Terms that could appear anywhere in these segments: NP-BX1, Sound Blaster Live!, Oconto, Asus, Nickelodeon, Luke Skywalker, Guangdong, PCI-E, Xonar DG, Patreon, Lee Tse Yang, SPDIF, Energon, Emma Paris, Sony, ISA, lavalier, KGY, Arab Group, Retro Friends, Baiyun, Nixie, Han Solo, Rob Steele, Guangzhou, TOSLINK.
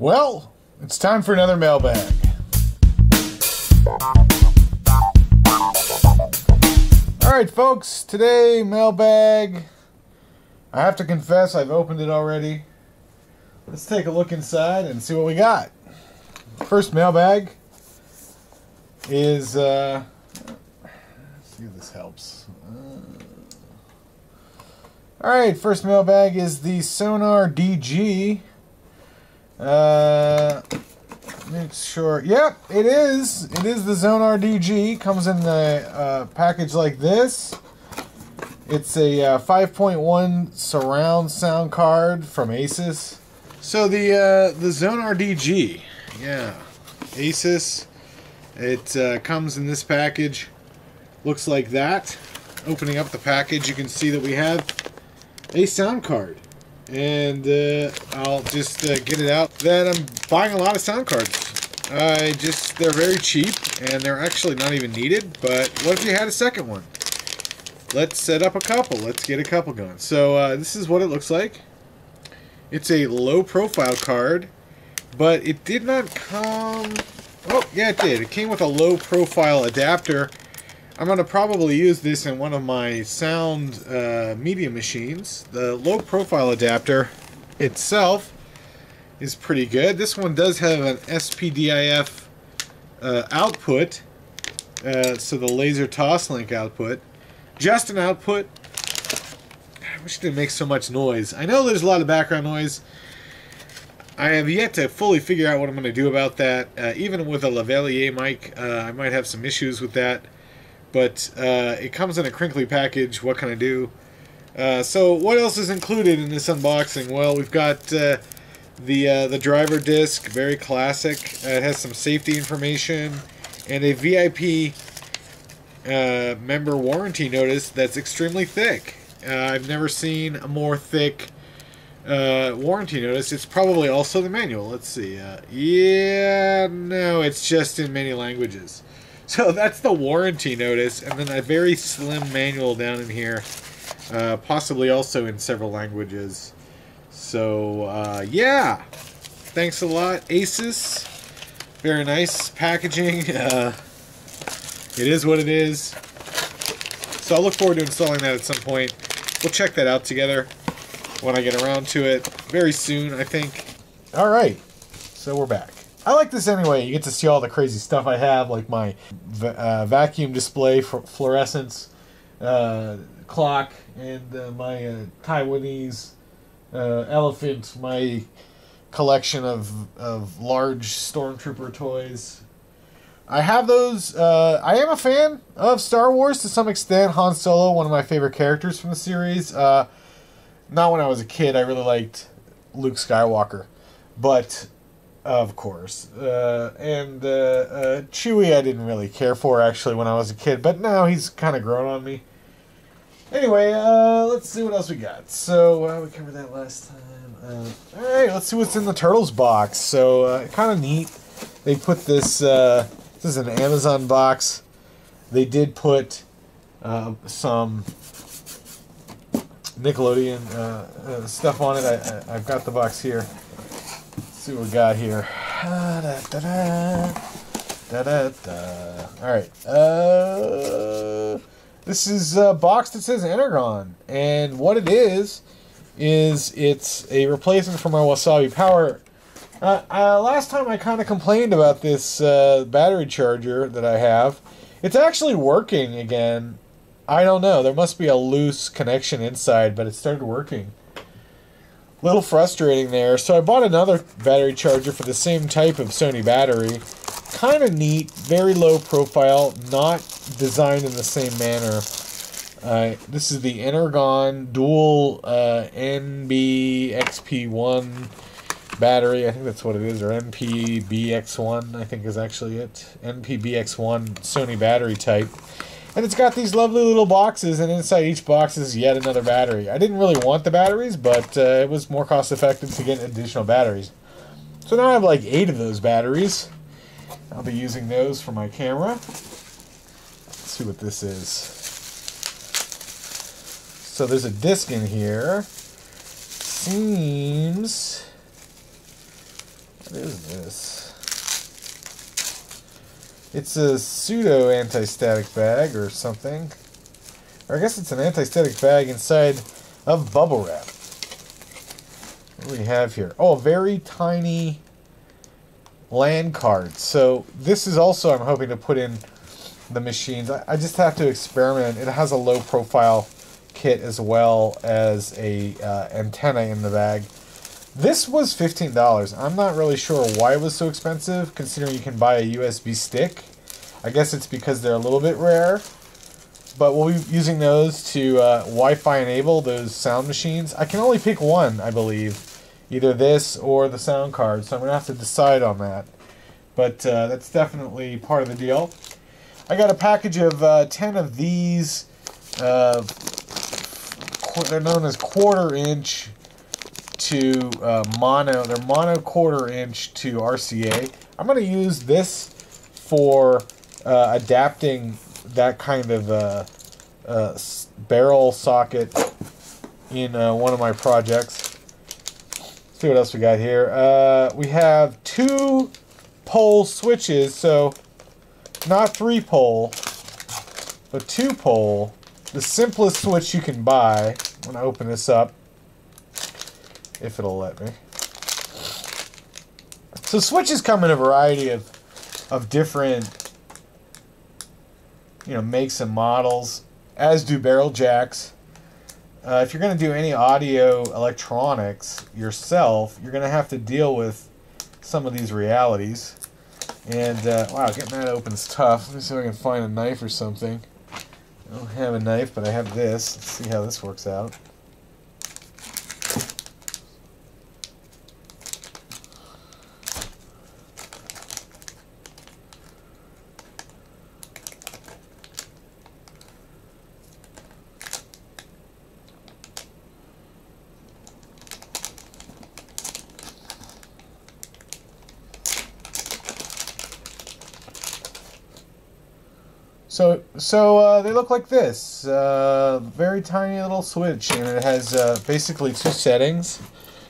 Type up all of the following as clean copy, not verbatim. Well, it's time for another mailbag. All right, folks, today, mailbag. I have to confess, I've opened it already. Let's take a look inside and see what we got. First mailbag is, let's see if this helps. All right, first mailbag is the Xonar DG. Make sure, yep, it is. It is the Xonar DG. Comes in the package like this. It's a 5.1 surround sound card from Asus. So the Xonar DG, yeah, Asus. It comes in this package. Looks like that. Opening up the package, you can see that we have a sound card. And I'll just get it out that I'm buying a lot of sound cards. They're very cheap, and they're actually not even needed, but what if you had a second one? Let's set up a couple. Let's get a couple going. So this is what it looks like. It's a low profile card, but it did not come... Oh, yeah, it did. It came with a low profile adapter. I'm going to probably use this in one of my sound media machines. The low profile adapter itself is pretty good. This one does have an SPDIF output, so the laser TOSLINK output. Just an output. I wish it didn't make so much noise. I know there's a lot of background noise. I have yet to fully figure out what I'm going to do about that. Even with a lavalier mic, I might have some issues with that. But it comes in a crinkly package. What can I do? So what else is included in this unboxing? Well, we've got the driver disc, very classic. It has some safety information and a VIP member warranty notice that's extremely thick. I've never seen a more thick warranty notice. It's probably also the manual. Let's see. Yeah, no, it's just in many languages. So that's the warranty notice, and then a very slim manual down in here, possibly also in several languages. So, yeah, thanks a lot, Asus. Very nice packaging. It is what it is. So I'll look forward to installing that at some point. We'll check that out together when I get around to it. Very soon, I think. All right, so we're back. I like this anyway. You get to see all the crazy stuff I have, like my vacuum display for fluorescence clock, and my Taiwanese elephant, my collection of large stormtrooper toys. I have those. I am a fan of Star Wars to some extent. Han Solo, one of my favorite characters from the series. Not when I was a kid. I really liked Luke Skywalker, but... Of course. Chewie I didn't really care for, actually, when I was a kid. But now he's kind of grown on me. Anyway, let's see what else we got. So, we covered that last time. Alright, let's see what's in the Turtles box. So, kind of neat. They put this, this is an Amazon box. They did put some Nickelodeon stuff on it. I've got the box here. See what we got here. Alright. This is a box that says Energon. And what it is it's a replacement for my Wasabi Power. Last time I kind of complained about this battery charger that I have. It's actually working again. I don't know. There must be a loose connection inside, but it started working. Little frustrating there. So I bought another battery charger for the same type of Sony battery. Kind of neat, very low profile, not designed in the same manner. This is the Energon dual NP-BX1 battery. I think that's what it is, or NP-BX1, I think is actually it. NP-BX1 Sony battery type. And it's got these lovely little boxes, and inside each box is yet another battery. I didn't really want the batteries, but it was more cost-effective to get additional batteries. So now I have like 8 of those batteries. I'll be using those for my camera. Let's see what this is. So there's a disc in here. Seems... What is this? It's a pseudo anti-static bag or something. Or I guess it's an anti-static bag inside of bubble wrap. What do we have here? Oh, a very tiny LAN card. So this is also, I'm hoping to put in the machines. I just have to experiment. It has a low profile kit as well as a antenna in the bag. This was $15. I'm not really sure why it was so expensive, considering you can buy a USB stick. I guess it's because they're a little bit rare. But we'll be using those to Wi-Fi enable those sound machines. I can only pick one, I believe. Either this or the sound card, so I'm going to have to decide on that. But that's definitely part of the deal. I got a package of 10 of these. They're known as quarter-inch to mono. They're mono quarter-inch to RCA. I'm going to use this for adapting that kind of barrel socket in one of my projects. Let's see what else we got here. We have 2-pole switches, so not 3-pole, but 2-pole. The simplest switch you can buy. I'm going to open this up, if it'll let me. So switches come in a variety of different, you know, makes and models, as do barrel jacks. If you're going to do any audio electronics yourself, you're going to have to deal with some of these realities. And, wow, getting that open is tough. Let me see if I can find a knife or something. I don't have a knife, but I have this. Let's see how this works out. So they look like this, very tiny little switch, and it has basically 2 settings.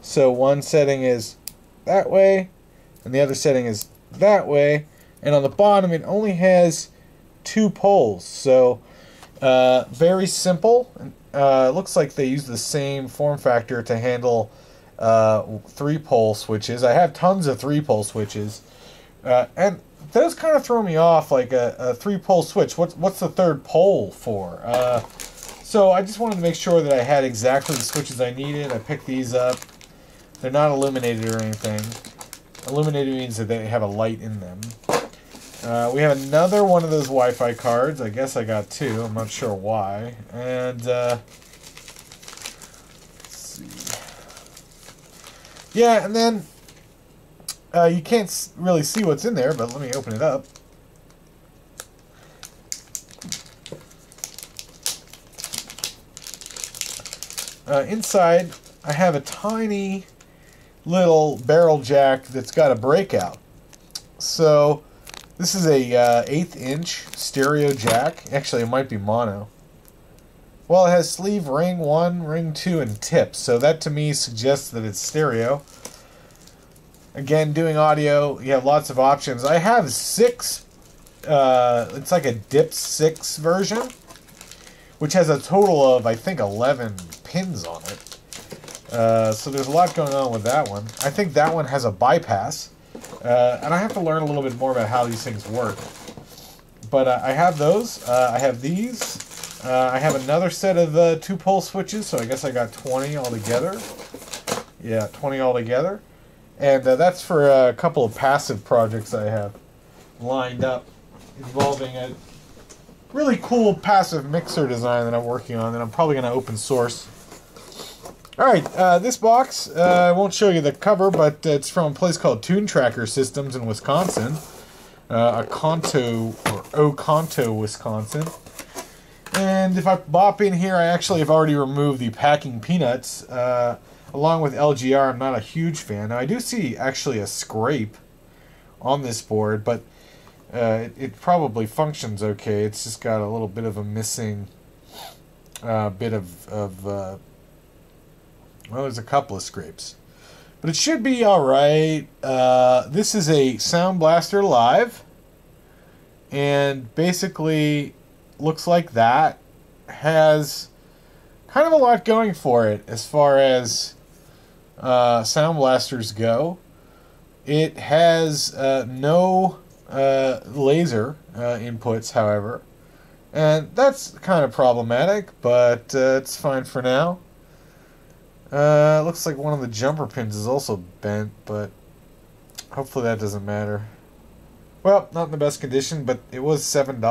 So one setting is that way, and the other setting is that way, and on the bottom it only has 2 poles, so very simple. It looks like they use the same form factor to handle 3-pole switches. I have tons of 3-pole switches, and those kind of throw me off, like a 3-pole switch. What's the 3rd pole for? So I just wanted to make sure that I had exactly the switches I needed. I picked these up. They're not illuminated or anything. Illuminated means that they have a light in them. We have another one of those Wi-Fi cards. I guess I got 2. I'm not sure why. And, let's see. Yeah, and then... you can't really see what's in there, but let me open it up. Inside, I have a tiny little barrel jack that's got a breakout. So, this is a 1/8-inch stereo jack. Actually, it might be mono. Well, it has sleeve ring 1, ring 2, and tip. So that, to me, suggests that it's stereo. Again, doing audio, you have lots of options. I have 6, it's like a DIP 6 version, which has a total of, I think, 11 pins on it. So there's a lot going on with that one. I think that one has a bypass, and I have to learn a little bit more about how these things work. But I have those, I have these, I have another set of 2-pole switches, so I guess I got 20 altogether. Yeah, 20 altogether. And that's for a couple of passive projects I have lined up involving a really cool passive mixer design that I'm working on that I'm probably going to open source. Alright, this box, I won't show you the cover, but it's from a place called Tune Tracker Systems in Wisconsin. Oconto, Wisconsin. And if I bop in here, I actually have already removed the packing peanuts. Along with LGR, I'm not a huge fan. Now, I do see actually a scrape on this board, but it probably functions okay. It's just got a little bit of a missing bit of well, there's a couple of scrapes. But it should be alright. This is a Sound Blaster Live. And basically looks like that. Has kind of a lot going for it as far as Sound Blasters go. It has no laser inputs, however. And that's kind of problematic, but it's fine for now. Looks like one of the jumper pins is also bent, but hopefully that doesn't matter. Well, not in the best condition, but it was $7.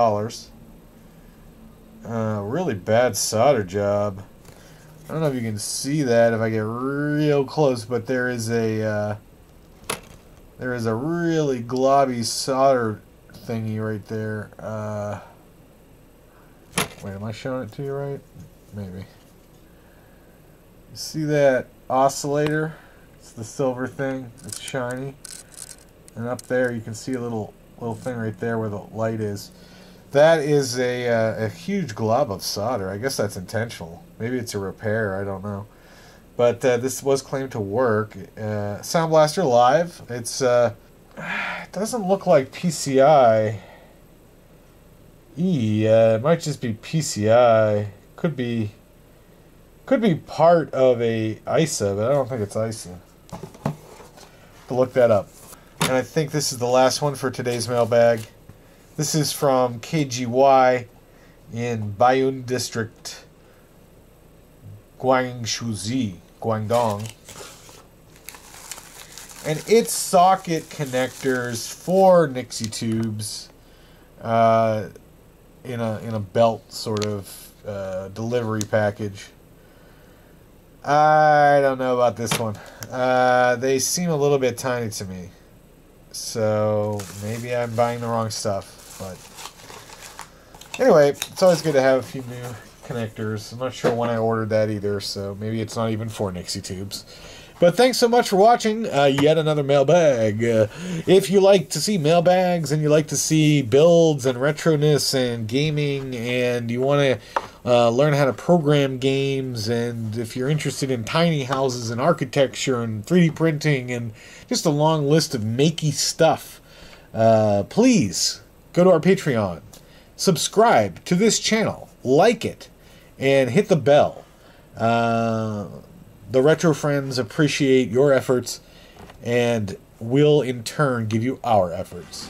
Really bad solder job. I don't know if you can see that if I get real close, but there is a really globby solder thingy right there. Wait, am I showing it to you right? Maybe. You see that oscillator? It's the silver thing. It's shiny. And up there, you can see a little thing right there where the light is. That is a huge glob of solder. I guess that's intentional. Maybe it's a repair. I don't know. But this was claimed to work. Sound Blaster Live. It's it doesn't look like PCI-E. It might just be PCI. Could be part of a ISA, but I don't think it's ISA. But look that up. And I think this is the last one for today's mailbag. This is from KGY in Baiyun District, Guangzhou, Guangdong. And it's socket connectors for Nixie tubes in a belt sort of delivery package. I don't know about this one. They seem a little bit tiny to me. So maybe I'm buying the wrong stuff. But anyway, it's always good to have a few new connectors. I'm not sure when I ordered that either, so maybe it's not even for Nixie tubes. But thanks so much for watching yet another mailbag. If you like to see mailbags and you like to see builds and retroness and gaming and you want to learn how to program games, and if you're interested in tiny houses and architecture and 3D printing and just a long list of makey stuff, please go to our Patreon, subscribe to this channel, like it, and hit the bell. The Retro Friends appreciate your efforts and will in turn give you our efforts.